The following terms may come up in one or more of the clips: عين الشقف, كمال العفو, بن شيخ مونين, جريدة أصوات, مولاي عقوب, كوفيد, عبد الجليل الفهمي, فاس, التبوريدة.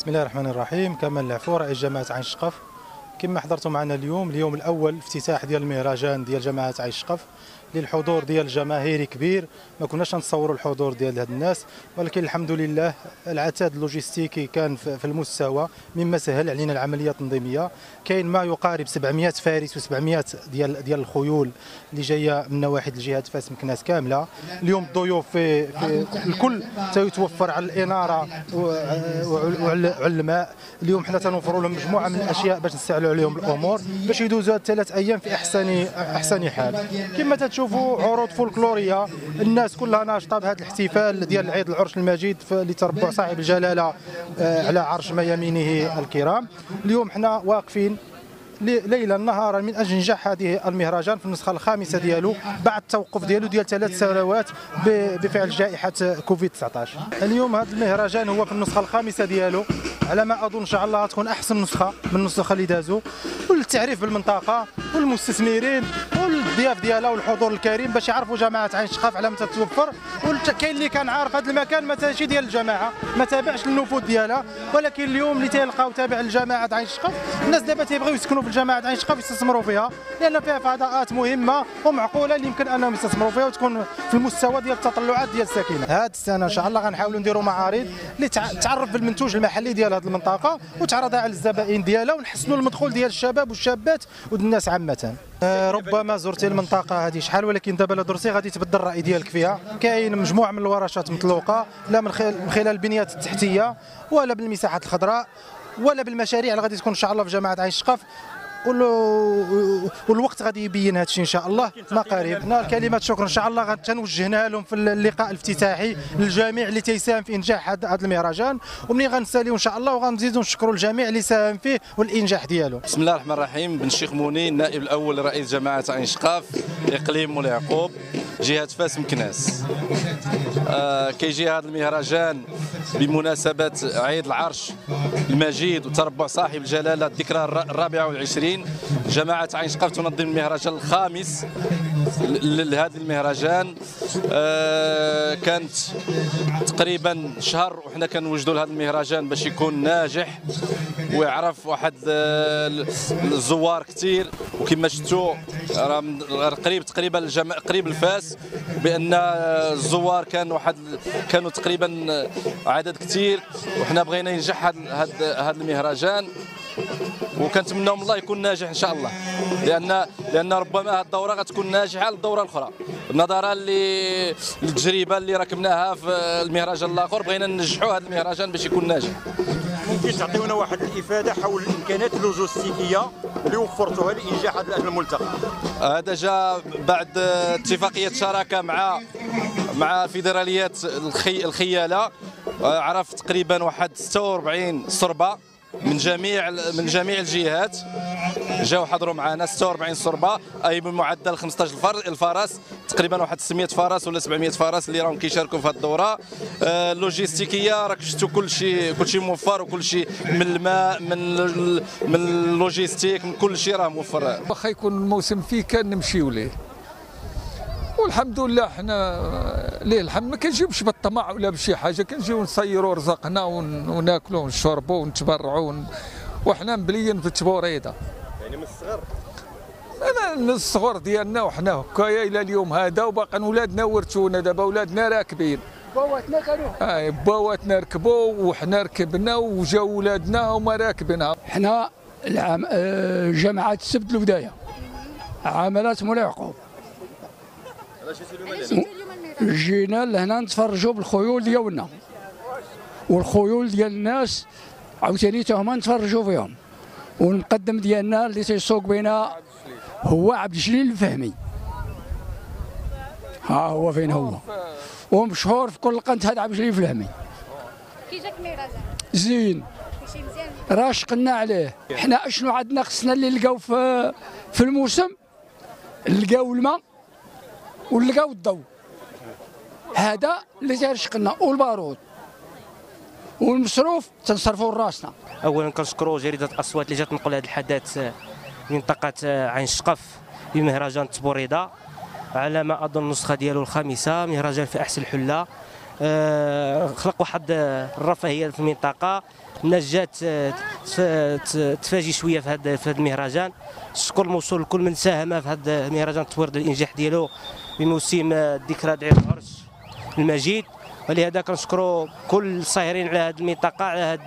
بسم الله الرحمن الرحيم. كمال العفو رئيس جماعة عين الشقف. كما حضرتوا معنا اليوم، اليوم الأول افتتاح ديال المهرجان ديال جماعة عين الشقف، للحضور ديال جماهيري كبير. ما كناش نتصوروا الحضور ديال هاد الناس، ولكن الحمد لله العتاد اللوجستيكي كان في المستوى، مما سهل علينا العمليه التنظيميه. كاين ما يقارب 700 فارس و700 ديال الخيول اللي جايه من نواحي الجهات فاس مكناس كامله. اليوم الضيوف في الكل تيتوفر على الاناره وعلى الماء. اليوم حنا تنوفروا لهم مجموعه من الاشياء باش نسهلوا عليهم الامور، باش يدوزوا ثلاث ايام في احسن حال. كما تشوفوا عروض فولكلوريه، الناس كلها ناشطه بهذا الاحتفال ديال عيد العرش المجيد لتربع صاحب الجلاله على عرش ما يمينه الكرام. اليوم حنا واقفين ليلا نهارا من اجل نجاح هذه المهرجان في النسخه الخامسه ديالو، بعد التوقف ديالو ديال 3 سنوات بفعل جائحه كوفيد 19. اليوم هذا المهرجان هو في النسخه الخامسه ديالو، على ما اظن ان شاء الله غتكون احسن نسخه من النسخه اللي دازو، وللتعريف بالمنطقه والمستثمرين والضياف ديالها والحضور الكريم باش يعرفوا جماعه عين الشقف على متى تتوفر. كاين اللي كان عارف هذا المكان ماشي ديال الجماعه، ما تابعش النفوذ ديالها، ولكن اليوم اللي تيلقاو تابع لجماعه عين الشقف، الناس دابا تيبغيو يسكنوا في جماعه عين الشقف يستثمروا فيها، لان فيها فضاءات مهمه ومعقوله اللي يمكن انهم يستثمروا فيها وتكون في المستوى ديال التطلعات ديال الساكنه. هذه السنه ان شاء الله غنحاولوا نديروا معارض اللي تعرف بالمنتوج المحلي ديال هذه المنطقه وتعرضها على الزبائن ديالها، ونحسنوا المدخول ديال الشباب والشابات والناس عامه. ربما زرتي المنطقه هذه شحال، ولكن دابا لا درتي غادي تبدل الراي ديالك فيها. كاين مجموعه من الورشات مطلوقه، لا من خلال البنيات التحتيه ولا بالمساحات الخضراء ولا بالمشاريع اللي غادي تكون ان شاء الله في جماعه عين الشقف، والوقت غادي يبين هذا الشيء ان شاء الله ما قريب. حنا كلمات شكر ان شاء الله غتنوجهناها لهم في اللقاء الافتتاحي، للجميع اللي تيساهم في انجاح هذا المهرجان، ومنين غنساليو ان شاء الله وغنزيدو نشكروا الجميع اللي ساهم فيه والانجاح ديالو. بسم الله الرحمن الرحيم. بن شيخ مونين، نائب الاول رئيس جماعه عين الشقف، اقليم مولاي عقوب، جهه فاس مكناس. كيجي هذا المهرجان بمناسبه عيد العرش المجيد وتربع صاحب الجلاله، الذكرى 24. جماعة عين الشقف تنظم المهرجان الخامس لهذا المهرجان. كانت تقريبا شهر وحنا كنوجدوا لهذا المهرجان باش يكون ناجح ويعرف واحد الزوار كثير. وكما شفتوا قريب الفاس بان الزوار كانوا تقريبا عدد كثير، وحنا بغينا ينجح هذا المهرجان، وكنتمناو من الله يكون ناجح ان شاء الله، لان ربما هذه الدوره غتكون ناجحه على الدوره الاخرى، نظرا للتجربه اللي ركبناها في المهرجان الاخر. بغينا ننجحوا هذا المهرجان باش يكون ناجح. ممكن تعطيونا واحد الافاده حول الامكانات اللوجستيكيه اللي وفرتوها لانجاح هذا الملتقى؟ هذا جاء بعد اتفاقيه شراكه مع فيدراليات الخياله. عرفت تقريبا واحد 46 صربه من جميع الجهات جاوا حضروا معنا. 46 صربه اي بمعدل 15 الفرس، تقريبا واحد 600 فرس ولا 700 فرس اللي راهم كيشاركوا في هذه الدوره. اللوجيستيكيه راك شفتوا كل شيء موفر، وكل شيء من الماء من اللوجيستيك من كل شيء راه موفر. واخا يكون الموسم فيه كان نمشيو ليه، والحمد لله حنا ليه الحمد. ما كنجيوش بالطمع ولا بشي حاجه، كنجيو نصيروا رزقنا وناكلوا ونشربوا ونتبرعوا وحنا مبليين في التبوريده. يعني من الصغر، انا من الصغر ديالنا وحنا هكايا الى اليوم هذا، وباقا ولادنا ورثونا. دابا ولادنا راكبين، بواتنا كانوا بواتنا ركبوا وحنا ركبنا، وجاو ولادنا هما راكبينها. حنا العام جماعه السبت البدايه عاملات مولاي عقوب، جينا لهنا نتفرجوا بالخيول ديالنا والخيول ديال الناس عاوتاني تا هما نتفرجوا فيهم. والمقدم ديالنا اللي تيسوق بينا هو عبد الجليل الفهمي، ها هو فين هو، ومشهور في كل القنت هذا عبد الجليل الفهمي. كي جاك المهرجان؟ زين، راه شقنا عليه. حنا اشنو عندنا خصنا اللي نلقاو في الموسم، نلقاو الماء ولقاو الضوء، هذا اللي تيرشقنا، والبارود والمصروف تنصرفوا لراسنا. اولا كنشكروا جريده اصوات اللي جات تنقل هذا الحدث لمنطقه عين الشقف بمهرجان التبوريده، على ما اظن النسخه ديالو الخامسه، مهرجان في احسن الحله. خلق واحد الرفاهيه في المنطقه، الناس جات تفاجئ شويه في هذا المهرجان. الشكر موصول لكل من ساهم في هذا المهرجان تطوير الانجاح ديالو بموسم الذكرى دعية العرش المجيد، ولهذا كنشكروا كل الساهرين على هذه المنطقه، على هذا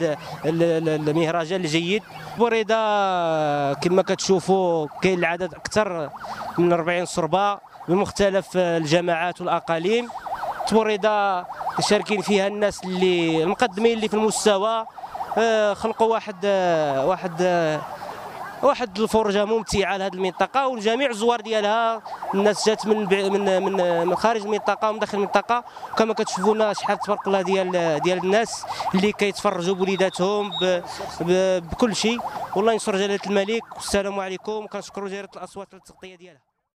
المهرجان الجيد. التبوريدة كما كتشوفوا كاين العدد اكثر من 40 صربه بمختلف الجماعات والاقاليم. التبوريدة شاركين فيها الناس اللي المقدمين اللي في المستوى، خلقوا واحد الفرجه ممتعه لهذه المنطقه، والجميع الزوار ديالها الناس جات من خارج المنطقه ومن داخل المنطقه. كما كتشوفونا شحال تبارك الله ديال الناس اللي كيتفرجوا بوليداتهم بكل شيء. والله ينصر جلاله الملك. والسلام عليكم، وكنشكروا جريده الاصوات على التغطيه ديالها.